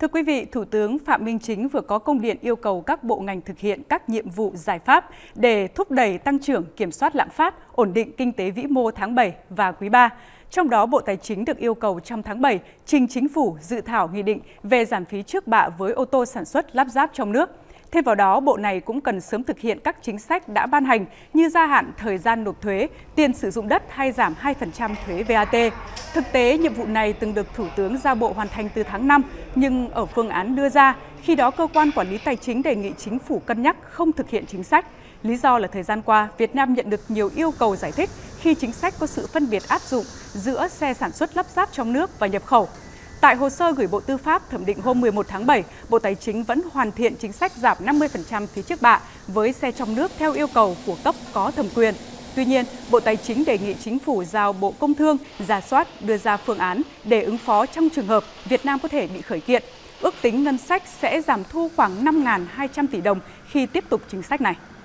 Thưa quý vị, Thủ tướng Phạm Minh Chính vừa có công điện yêu cầu các bộ ngành thực hiện các nhiệm vụ giải pháp để thúc đẩy tăng trưởng, kiểm soát lạm phát, ổn định kinh tế vĩ mô tháng 7 và quý 3. Trong đó, Bộ Tài chính được yêu cầu trong tháng 7 trình Chính phủ dự thảo nghị định về giảm phí trước bạ với ô tô sản xuất lắp ráp trong nước. Thêm vào đó, Bộ này cũng cần sớm thực hiện các chính sách đã ban hành như gia hạn thời gian nộp thuế, tiền sử dụng đất hay giảm 2% thuế VAT. Thực tế, nhiệm vụ này từng được Thủ tướng giao Bộ hoàn thành từ tháng 5, nhưng ở phương án đưa ra, khi đó cơ quan quản lý tài chính đề nghị Chính phủ cân nhắc không thực hiện chính sách. Lý do là thời gian qua, Việt Nam nhận được nhiều yêu cầu giải thích khi chính sách có sự phân biệt áp dụng giữa xe sản xuất lắp ráp trong nước và nhập khẩu. Tại hồ sơ gửi Bộ Tư pháp thẩm định hôm 11 tháng 7, Bộ Tài chính vẫn hoàn thiện chính sách giảm 50% phí trước bạ với xe trong nước theo yêu cầu của cấp có thẩm quyền. Tuy nhiên, Bộ Tài chính đề nghị Chính phủ giao Bộ Công Thương rà soát đưa ra phương án để ứng phó trong trường hợp Việt Nam có thể bị khởi kiện. Ước tính ngân sách sẽ giảm thu khoảng 5.200 tỷ đồng khi tiếp tục chính sách này.